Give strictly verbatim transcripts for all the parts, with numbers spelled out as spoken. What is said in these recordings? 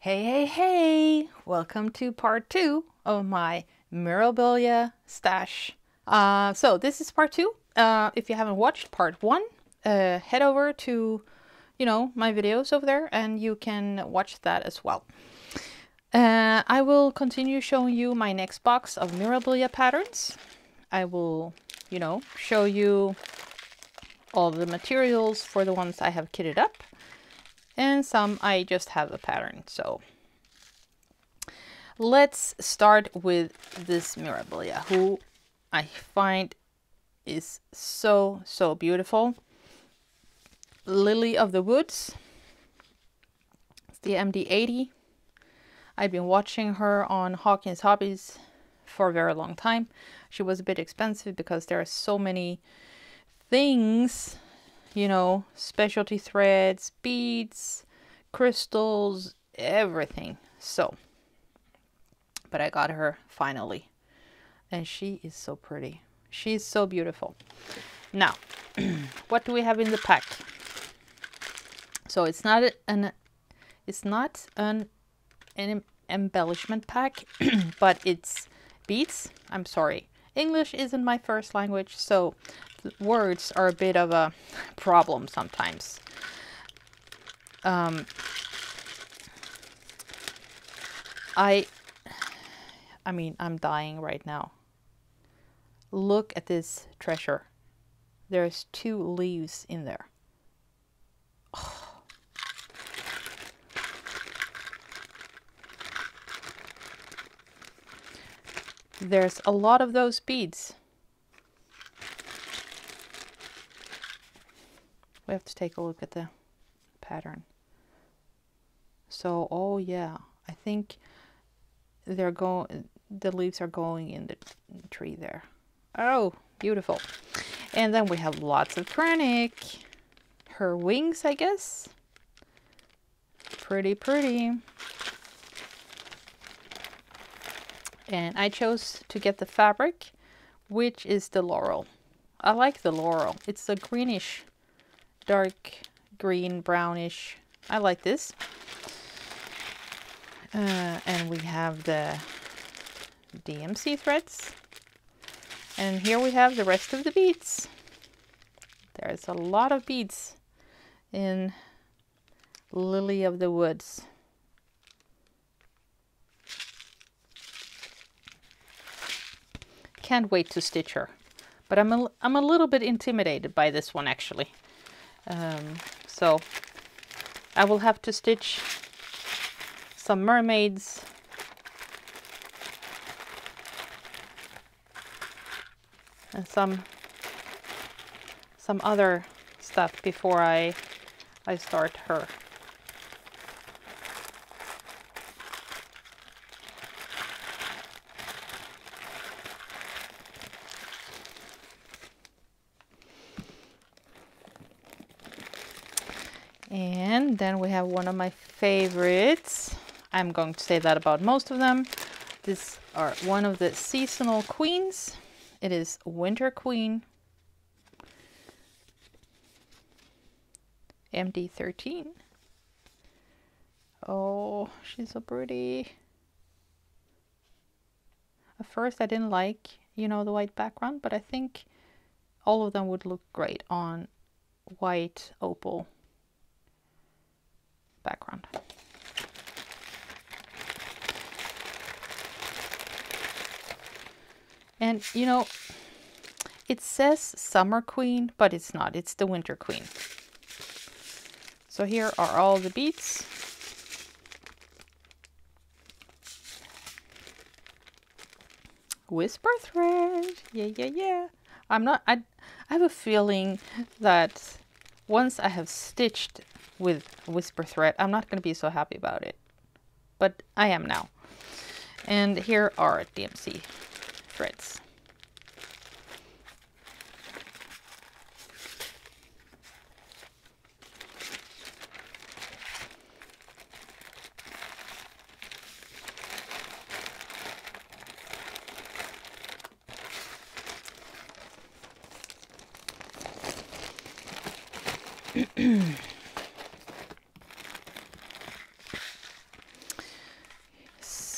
Hey, hey, hey! Welcome to part two of my Mirabilia stash. Uh, so this is part two. Uh, if you haven't watched part one, uh, head over to, you know, my videos over there and you can watch that as well. Uh, I will continue showing you my next box of Mirabilia patterns. I will, you know, show you all the materials for the ones I have kitted up. And some I just have a pattern, so let's start with this Mirabilia, who I find is so, so beautiful. Lily of the Woods. It's the M D eighty. I've been watching her on Hawkins Hobbies for a very long time. She was a bit expensive because there are so many things, you know, specialty threads, beads, crystals, everything. So, but I got her finally. And she is so pretty. She's so beautiful. Now, what do we have in the pack? So it's not an it's not an, an embellishment pack, but it's beads. I'm sorry. English isn't my first language, so words are a bit of a problem sometimes. Um, I, I mean, I'm dying right now. Look at this treasure. There's two leaves in there. Oh. There's a lot of those beads. We have to take a look at the pattern. So, oh yeah, I think they're going, the leaves are going in the tree there. Oh, beautiful. And then we have lots of Kronix. Her wings, I guess. Pretty, pretty. And I chose to get the fabric, which is the laurel. I like the laurel. It's a greenish, dark green, brownish. I like this. Uh, and we have the D M C threads. And here we have the rest of the beads. There's a lot of beads in Lily of the Woods. Can't wait to stitch her. But I'm a, I'm a little bit intimidated by this one, actually. Um, so I will have to stitch some mermaids. And some some other stuff before I I start her. And then we have one of my favorites. I'm going to say that about most of them. These are one of the seasonal queens. It is Winter Queen. M D thirteen. Oh, she's so pretty. At first I didn't like, you know, the white background, but I think all of them would look great on white opal background. And you know, it says Summer Queen, but it's not, it's the Winter Queen. So here are all the beads. Whisper thread, yeah, yeah, yeah. I'm not, I, I have a feeling that once I have stitched with whisper thread, I'm not going to be so happy about it, but I am now. And here are D M C threads.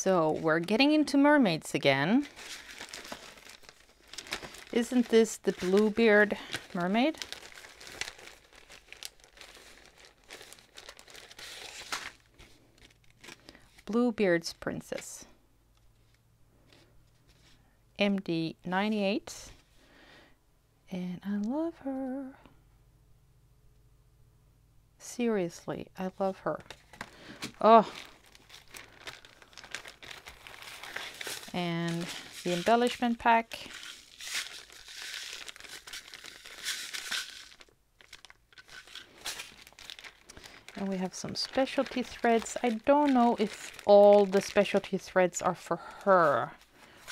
So we're getting into mermaids again. Isn't this the Bluebeard Mermaid? Bluebeard's Princess. M D ninety-eight. And I love her. Seriously, I love her. Oh. And the embellishment pack. And we have some specialty threads. I don't know if all the specialty threads are for her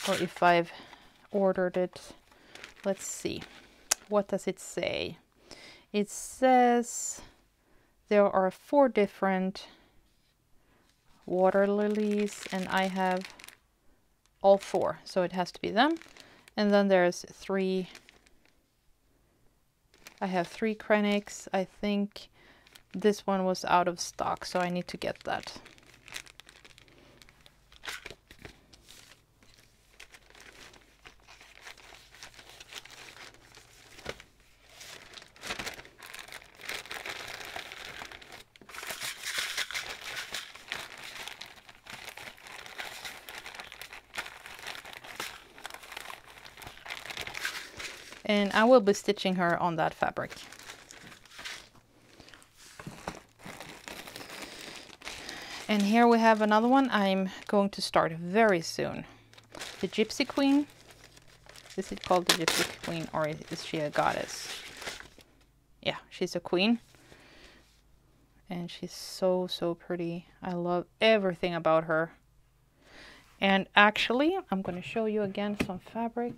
or if I've ordered it. Let's see. What does it say? It says there are four different water lilies and I have all four. So it has to be them. And then there's three. I have three Kronix. I think this one was out of stock, so I need to get that. And I will be stitching her on that fabric. And here we have another one I'm going to start very soon. The Gypsy Queen. Is it called the Gypsy Queen or is she a goddess? Yeah, she's a queen. And she's so, so pretty. I love everything about her. And actually, I'm going to show you again some fabric.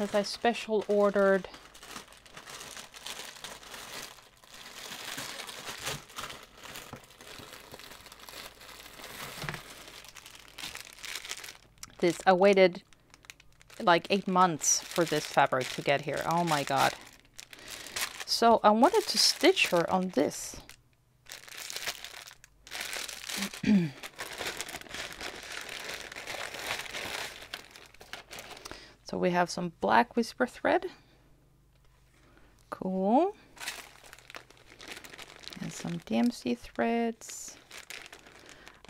Because I special ordered this. I waited like eight months for this fabric to get here. Oh my god. So I wanted to stitch her on this. So we have some black Whisper thread. Cool. And some D M C threads.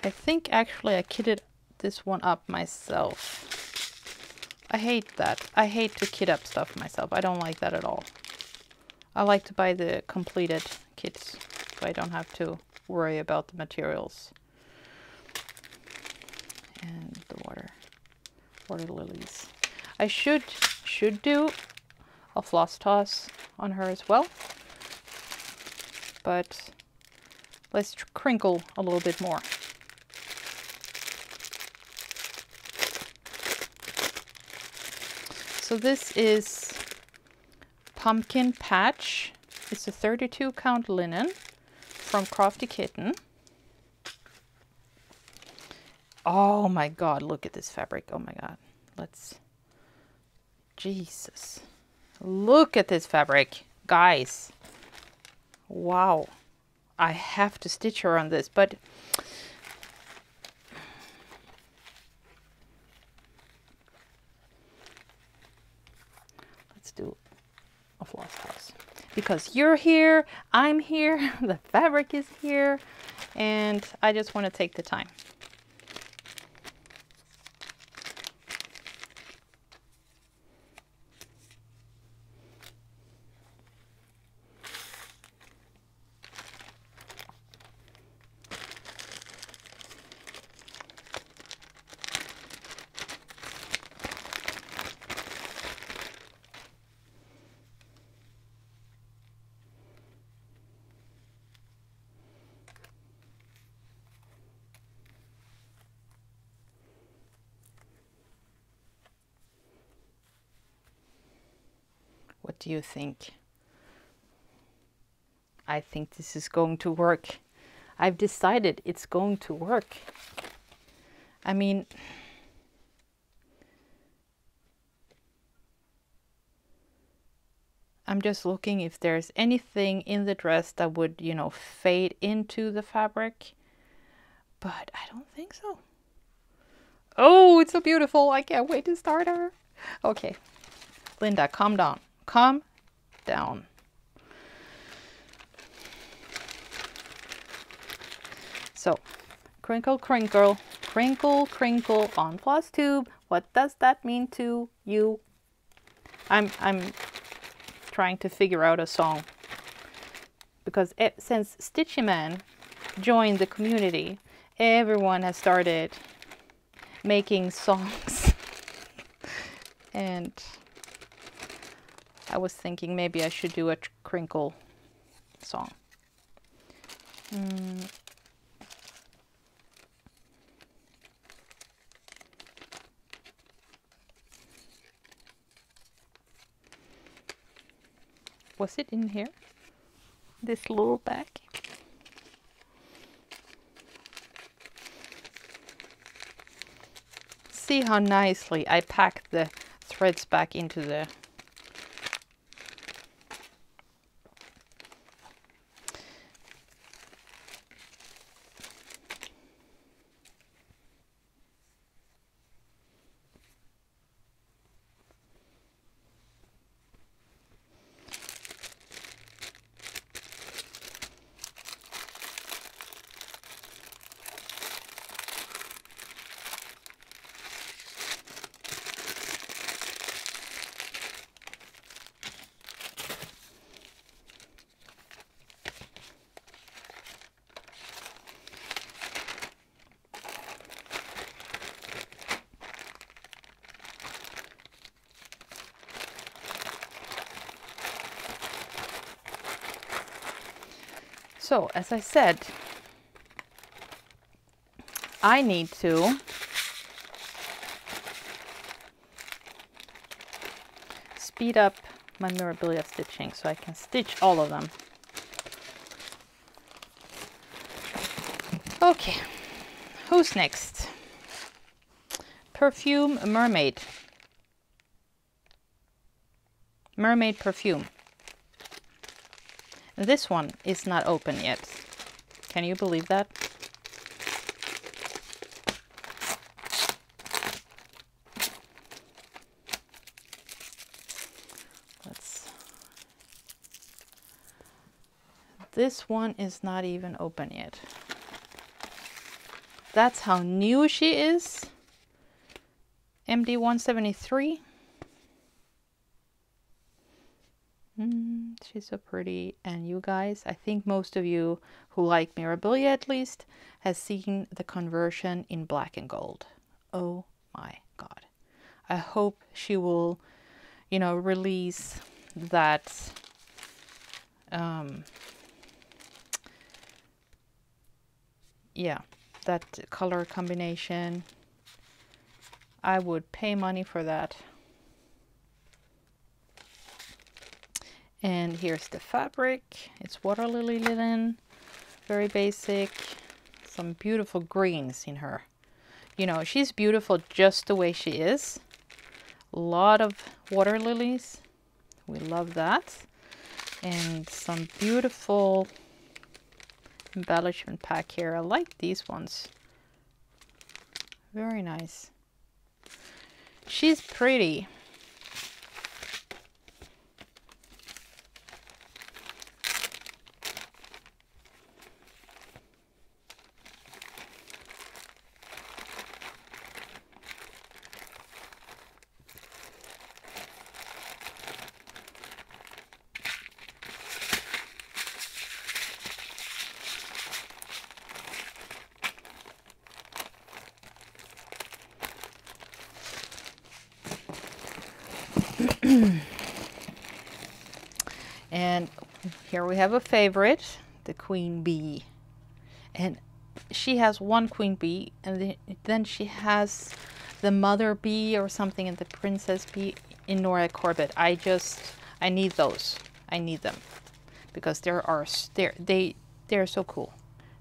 I think actually I kitted this one up myself. I hate that. I hate to kit up stuff myself. I don't like that at all. I like to buy the completed kits so I don't have to worry about the materials. And the water, water lilies. I should should do a floss toss on her as well, but let's crinkle a little bit more. So this is Pumpkin Patch. It's a thirty-two count linen from Crafty Kitten. Oh my god, look at this fabric. Oh my god. Let's... Jesus, look at this fabric, guys. Wow, I have to stitch her on this, but let's do a floss toss because you're here, I'm here, the fabric is here, and I just want to take the time. Do you think? I think this is going to work. I've decided it's going to work. I mean, I'm just looking if there's anything in the dress that would, you know, fade into the fabric, but I don't think so. Oh, it's so beautiful. I can't wait to start her. Okay, Linda, calm down. Calm down. So, crinkle, crinkle, crinkle, crinkle on floss tube. What does that mean to you? I'm, I'm trying to figure out a song. Because it, since Stitchy Man joined the community, everyone has started making songs. And I was thinking maybe I should do a crinkle song. Mm. Was it in here? This little bag? See how nicely I packed the threads back into the... So, as I said, I need to speed up my Mirabilia stitching so I can stitch all of them. Okay, who's next? Perfume Mermaid. Mermaid Perfume. This one is not open yet. Can you believe that? Let's... This one is not even open yet. That's how new she is. M D one seventy-three. She's so pretty, and you guys, I think most of you who like Mirabilia at least has seen the conversion in black and gold. Oh my god. I hope she will, you know, release that um yeah, that color combination. I would pay money for that. And here's the fabric. It's water lily linen, very basic. Some beautiful greens in her. You know, she's beautiful just the way she is. A lot of water lilies. We love that. And some beautiful embellishment pack here. I like these ones. Very nice. She's pretty. And here we have a favorite, the queen bee, and she has one queen bee, and then she has the mother bee or something, and the princess bee in Nora Corbett. I just I need those. I need them because there are they're, they they're so cool,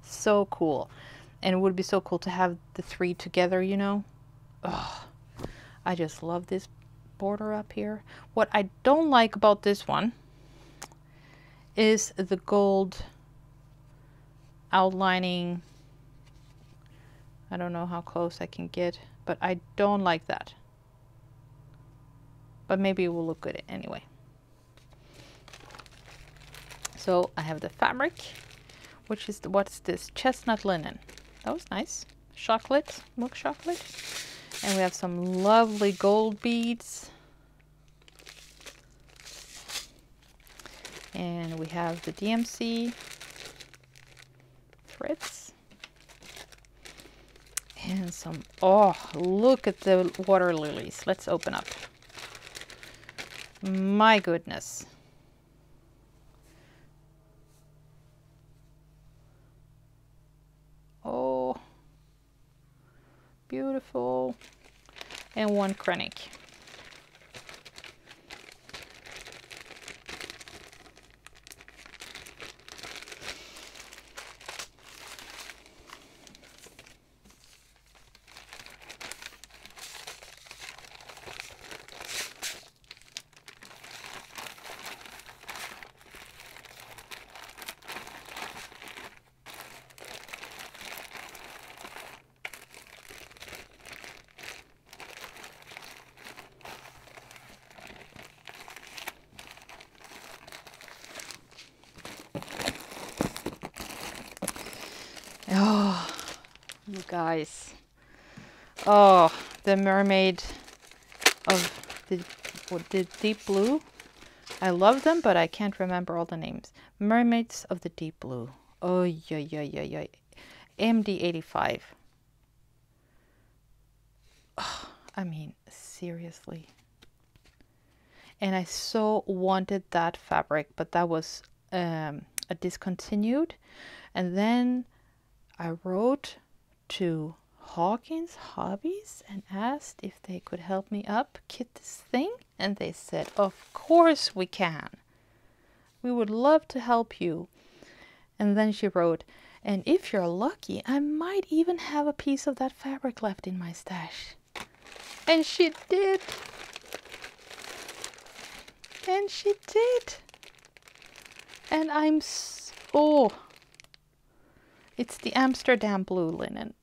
so cool, and it would be so cool to have the three together. You know, oh, I just love this border up here. What I don't like about this one is the gold outlining. I don't know how close I can get, but I don't like that. But maybe it will look good anyway. So I have the fabric, which is the, what's this? Chestnut linen. That was nice. Chocolate, milk chocolate. And we have some lovely gold beads. And we have the D M C threads. And some, oh, look at the water lilies. Let's open up. My goodness. Oh, beautiful. And one Kronix. Guys, oh, the Mermaid of the, the Deep Blue. I love them, but I can't remember all the names. Mermaids of the Deep Blue. Oh, yeah, yeah, yeah, yeah. M D eighty-five. Oh, I mean, seriously. And I so wanted that fabric, but that was um, a discontinued. And then I wrote to Hawkins Hobbies and asked if they could help me up kit this thing, and they said, of course we can, we would love to help you. And then she wrote, and if you're lucky, I might even have a piece of that fabric left in my stash. And she did, and she did. And I'm so, oh, it's the Amsterdam blue linen.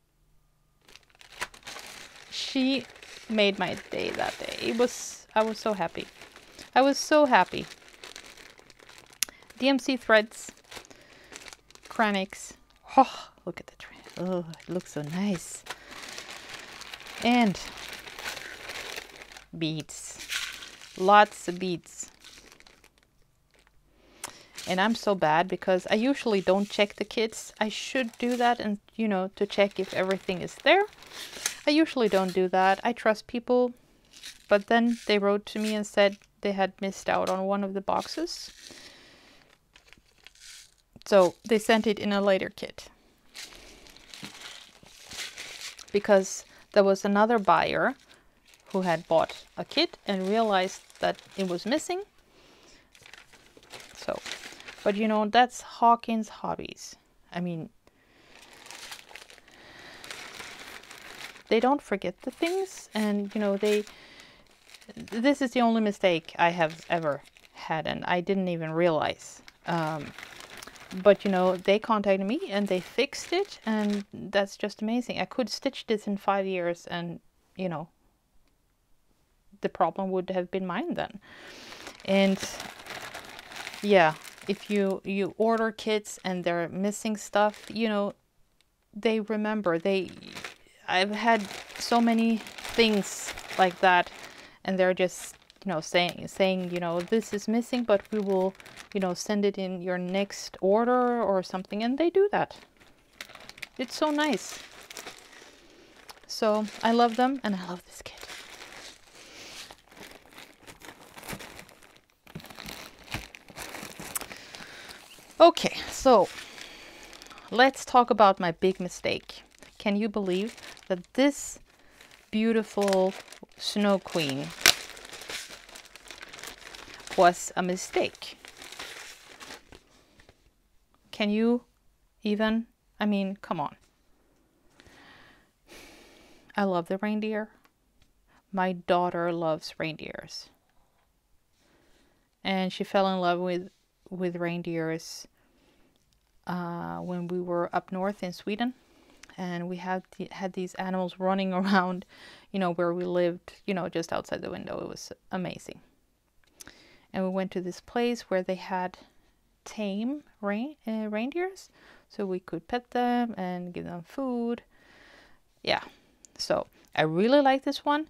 She made my day that day. It was, I was so happy. I was so happy. D M C threads, Kronix. Oh, look at the trend. Oh, it looks so nice. And beads, lots of beads. And I'm so bad because I usually don't check the kits. I should do that, and you know, to check if everything is there. I usually don't do that. I trust people. But then they wrote to me and said they had missed out on one of the boxes. So they sent it in a later kit. Because there was another buyer who had bought a kit and realized that it was missing. So, but you know, that's Hawkins Hobbies. I mean, they don't forget the things, and you know, they, this is the only mistake I have ever had, and I didn't even realize. Um, but you know, they contacted me and they fixed it, and that's just amazing. I could stitch this in five years and you know, the problem would have been mine then. And yeah, if you you order kits and they're missing stuff, you know, they remember. They, I've had so many things like that, and they're just, you know, saying saying you know, this is missing, but we will, you know, send it in your next order or something, and they do that. It's so nice. So I love them, and I love this kit. Okay, so let's talk about my big mistake. Can you believe that this beautiful Snow Queen was a mistake? Can you even, I mean, come on. I love the reindeer. My daughter loves reindeers. And she fell in love with with reindeers uh, when we were up north in Sweden. And we had, th had these animals running around, you know, where we lived, you know, just outside the window. It was amazing. And we went to this place where they had tame rein uh, reindeers. So we could pet them and give them food. Yeah. So I really like this one.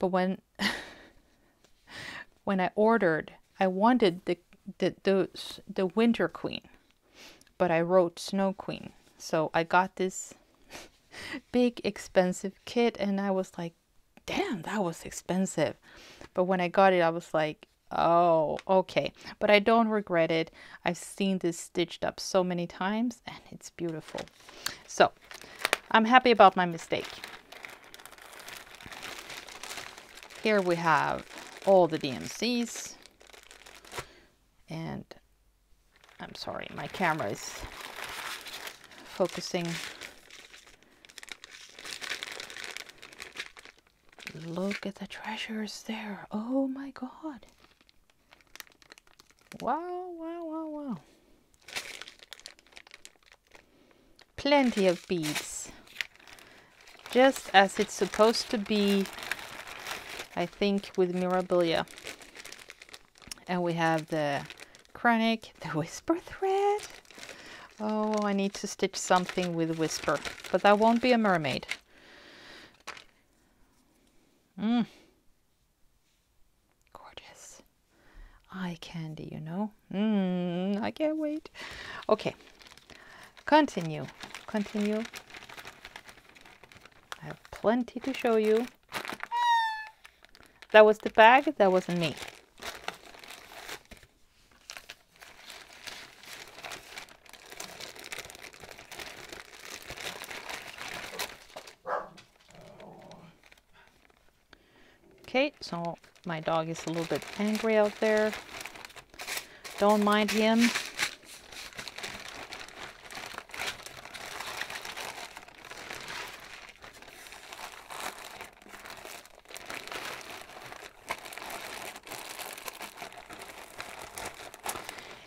But when, when I ordered, I wanted the, the, the, the Winter Queen. But I wrote Snow Queen. So I got this big expensive kit and I was like, damn, that was expensive. But when I got it, I was like, oh, okay. But I don't regret it. I've seen this stitched up so many times and it's beautiful. So I'm happy about my mistake. Here we have all the D M Cs. And I'm sorry, my camera is focusing. Look at the treasures there. Oh my god. Wow, wow, wow, wow. Plenty of beads. Just as it's supposed to be, I think, with Mirabilia. And we have the Kronix, the Whisper thread. Oh, I need to stitch something with Whisper, but that won't be a mermaid. Mm. Gorgeous eye candy, you know. Mm, I can't wait. Okay, continue, continue. I have plenty to show you. That was the bag. That wasn't me. Okay, so my dog is a little bit angry out there. Don't mind him.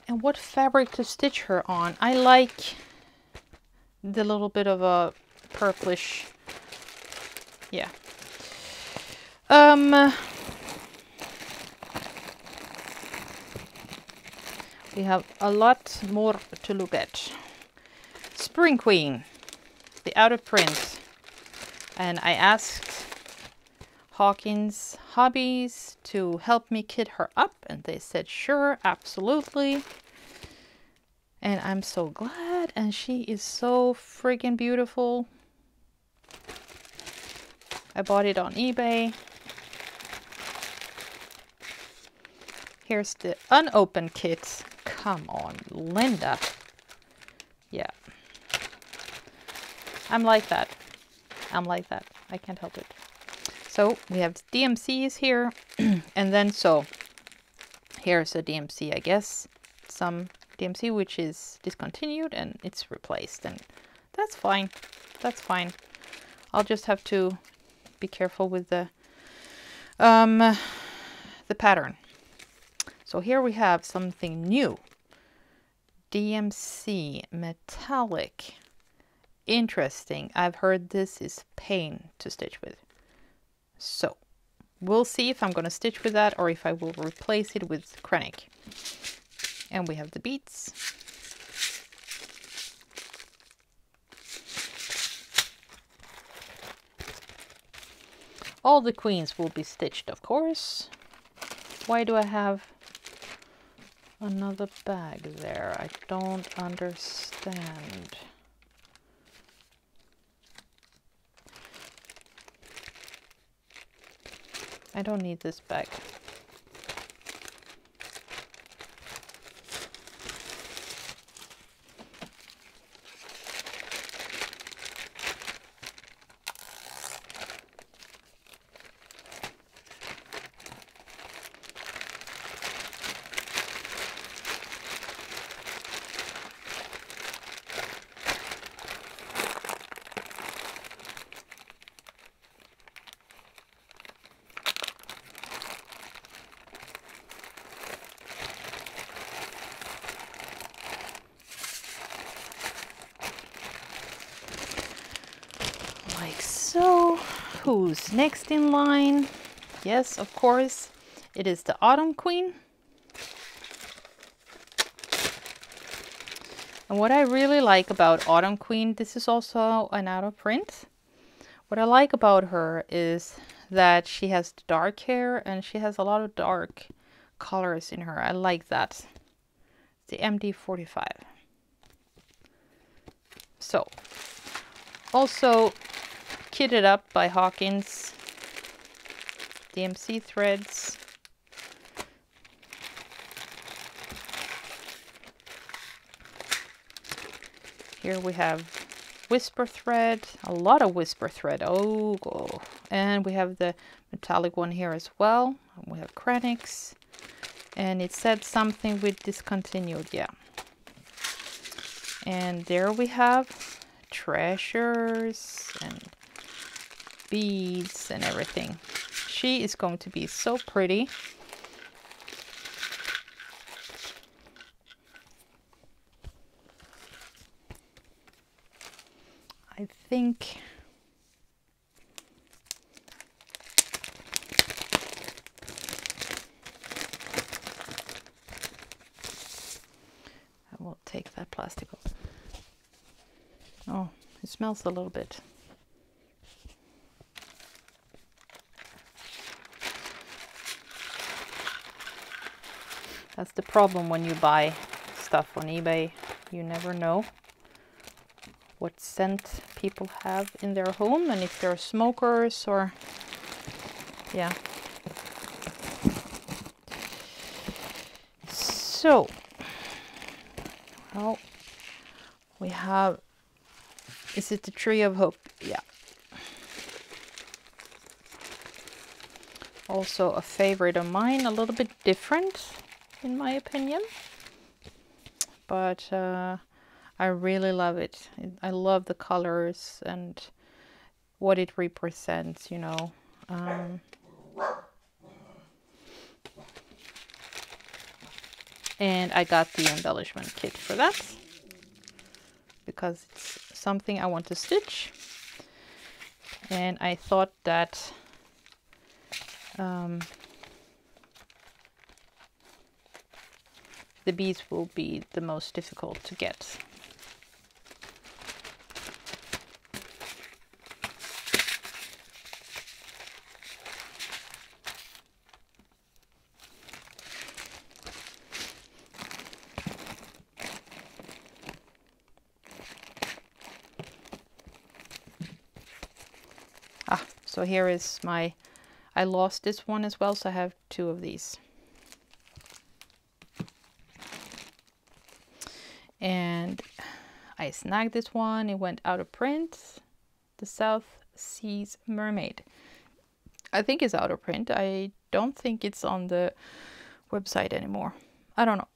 And what fabric to stitch her on. I like the little bit of a purplish, yeah. Um, we have a lot more to look at. Spring Queen, the outer print, and I asked Hawkins Hobbies to help me kit her up, and they said sure, absolutely. And I'm so glad, and she is so friggin' beautiful. I bought it on eBay. Here's the unopened kits. Come on, Linda. Yeah. I'm like that. I'm like that. I can't help it. So we have D M Cs here. And then so here's a D M C, I guess. Some D M C which is discontinued and it's replaced. And that's fine. That's fine. I'll just have to be careful with the um, the pattern. So here we have something new. D M C metallic. Interesting. I've heard this is pain to stitch with. So we'll see if I'm going to stitch with that or if I will replace it with Kronix. And we have the beads. All the queens will be stitched, of course. Why do I have another bag there? I don't understand. I don't need this bag. who's next in line? Yes, of course, it is the Autumn Queen. And what I really like about Autumn Queen, this is also an out of print. What I like about her is that she has dark hair and she has a lot of dark colors in her. I like that. It's the M D forty-five. So, also kitted up by Hawkins, D M C threads. Here we have Whisper thread, a lot of Whisper thread. Oh, oh, and we have the metallic one here as well. We have Kronix, and it said something with discontinued, yeah. And there we have treasures and beads and everything. She is going to be so pretty. I think I will take that plastic off. Oh, it smells a little bit. That's the problem when you buy stuff on eBay. You never know what scent people have in their home and if they're smokers or, yeah. So, well, we have, is it the Tree of Hope? Yeah. Also a favorite of mine, a little bit different in my opinion, but uh, I really love it. I love the colors and what it represents, you know. Um, and I got the embellishment kit for that because it's something I want to stitch. And I thought that um, the beads will be the most difficult to get. So here is my, I lost this one as well, so I have two of these. And I snagged this one, it went out of print. The South Seas Mermaid. I think it's out of print. I don't think it's on the website anymore. I don't know.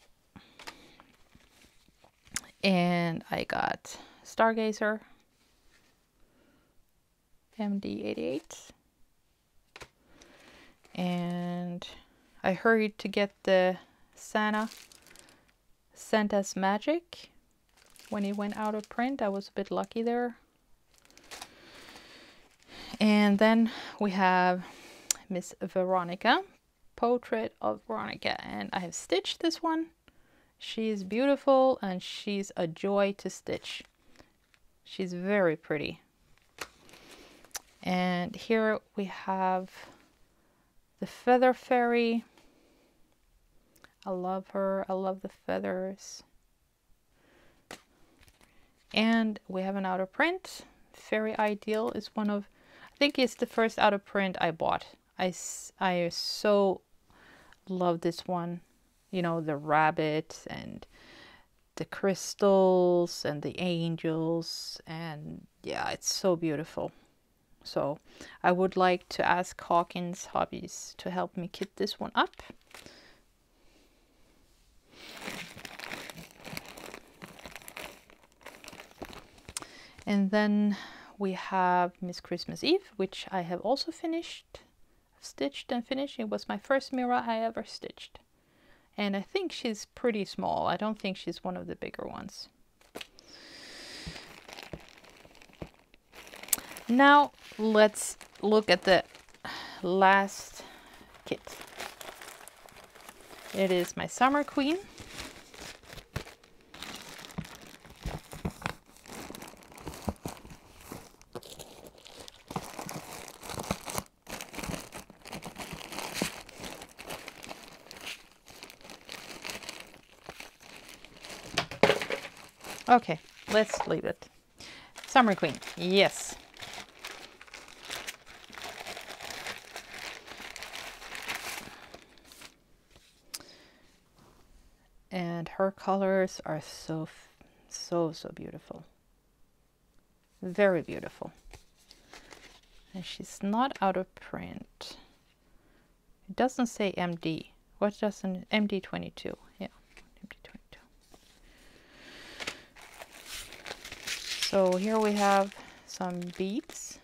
And I got Stargazer. M D eighty-eight, and I hurried to get the Santa Santa's Magic when it went out of print. I was a bit lucky there. And then we have Miss Veronica, Portrait of Veronica, and I have stitched this one. She is beautiful and she's a joy to stitch. She's very pretty. And here we have the Feather Fairy. I love her. I love the feathers. And we have an out of print. Fairy Ideal is one of, I think it's the first out of print I bought. I, I so love this one. You know, the rabbit and the crystals and the angels. And yeah, it's so beautiful. So I would like to ask Hawkins Hobbies to help me kit this one up. And then we have Miss Christmas Eve, which I have also finished, stitched and finished. It was my first Mira I ever stitched. And I think she's pretty small. I don't think she's one of the bigger ones. Now let's look at the last kit. It is my Summer Queen. Okay, let's leave it. Summer Queen, yes. And her colors are so, so, so beautiful. Very beautiful. And she's not out of print. It doesn't say M D. What doesn't, M D twenty-two, yeah. So here we have some beads,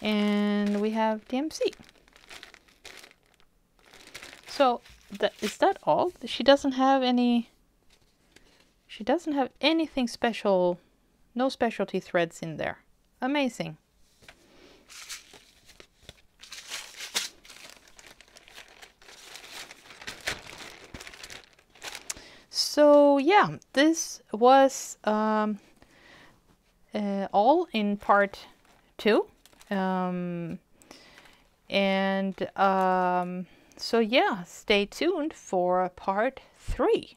and we have D M C. So that, is that all? She doesn't have any, she doesn't have anything special, no specialty threads in there. Amazing. So yeah, this was um, uh, all in part two. Um, and um, so yeah, stay tuned for part three.